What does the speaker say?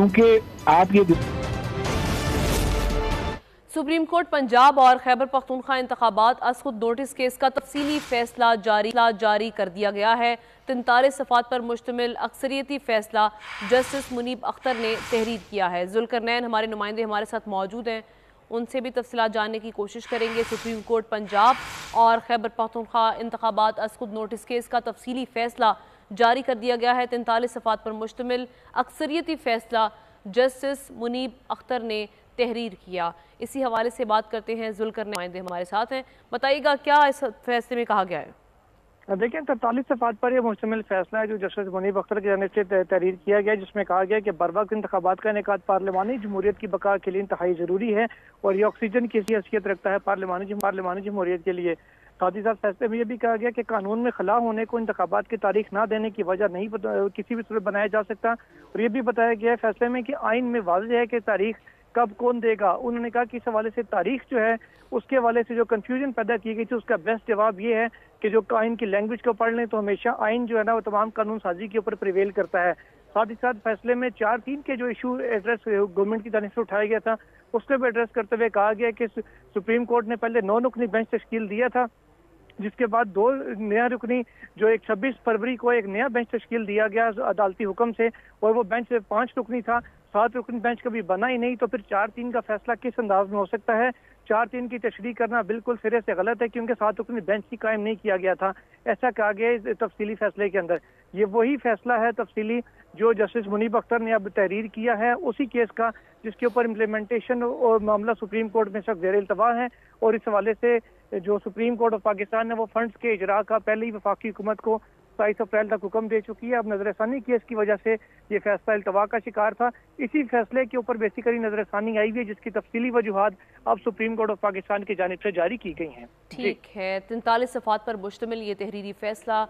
क्योंकि आप ये। सुप्रीम कोर्ट पंजाब और खैबर पख्तूनख्वा इंतखाबात अस खुद नोटिस केस का तफसीली फैसला जारी कर दिया गया है। 43 सफ़ात पर मुश्तमिल अक्सरियती फैसला जस्टिस मुनीब अख्तर ने तहरीर किया है। ज़ुल्फ़िकार नैन हमारे नुमाइंदे हमारे साथ मौजूद हैं, उनसे भी तफसीलात जानने की कोशिश करेंगे। सुप्रीम कोर्ट पंजाब और खैबर पख्तूनख्वा इंतखाबात अस खुद नोटिस केस का तफसीली फैसला जारी कर दिया गया है। 43 सफ़ात पर मुश्तमिल अक्सरियती फैसला जस्टिस मुनीब अख्तर ने तहरीर किया। इसी हवाले से बात करते हैं, ज़ुल्फ़िकार नाइन हमारे साथ हैं। बताइएगा क्या इस फैसले में कहा गया है? देखिए 43 सफ़ात पर यह मुश्तमिल फैसला है जो जस्टिस मुनीब अख्तर की जानब से तहरीर किया गया, जिसमें कहा गया कि बरवक्त इंतखाबात का इनेकाद पार्लिमानी जमहूरियत की बका के लिए इंतहाई ज़रूरी है और ये ऑक्सीजन की ऐसी हैसियत रखता है पार्लिमानी जमहूरियत के लिए। साथ ही साथ फैसले में यह भी कहा गया कि कानून में खला होने को इंतखाबात की तारीख ना देने की वजह नहीं किसी भी सूरत बनाया जा सकता। और यह भी बताया गया है फैसले में कि आइन में वाज़ेह है कि तारीख कब कौन देगा। उन्होंने कहा कि इस हवाले से तारीख जो है उसके हवाले से जो कंफ्यूजन पैदा की गई थी उसका बेस्ट जवाब ये है कि जो आइन की लैंग्वेज को पढ़ लें तो हमेशा आइन जो है ना वो तमाम कानून साजी के ऊपर प्रिवेल करता है। साथ ही साथ फैसले में 4-3 के जो इशू एड्रेस गवर्नमेंट की तरफ से उठाया गया था उसको भी एड्रेस करते हुए कहा गया कि सुप्रीम कोर्ट ने पहले 9 रुकनी बेंच तश्कील दिया था, जिसके बाद 2 नया रुकनी जो एक 26 फरवरी को एक नया बेंच तश्कील दिया गया अदालती हुक्म से, और वो बेंच 5 रुकनी था, 7 रुकनी बेंच कभी बना ही नहीं। तो फिर 4-3 का फैसला किस अंदाज में हो सकता है? 4-3 की तशरीह करना बिल्कुल सिरे से गलत है क्योंकि 7 रुकनी बेंच ही कायम नहीं किया गया था, ऐसा कहा गया इस तफसीली फैसले के अंदर। ये वही फैसला है तफसीली जो जस्टिस मुनीब अख्तर ने अब तहरीर किया है उसी केस का, जिसके ऊपर इम्प्लीमेंटेशन और मामला सुप्रीम कोर्ट में सब जेर इल्तवा है। और इस हवाले से जो सुप्रीम कोर्ट ऑफ पाकिस्तान ने वो फंड्स के इजरा का पहले ही वफाकी हुकूमत को 27 अप्रैल तक हुक्म दे चुकी है। अब नजरसानी केस की वजह से ये फैसला इल्तवा का शिकार था, इसी फैसले के ऊपर बेसिकली नजरसानी आई हुई है जिसकी तफसीली वजूहात अब सुप्रीम कोर्ट ऑफ पाकिस्तान की जानिब से जारी की गई है। ठीक है, 43 सफ़ात पर मुश्तमिल ये तहरीरी फैसला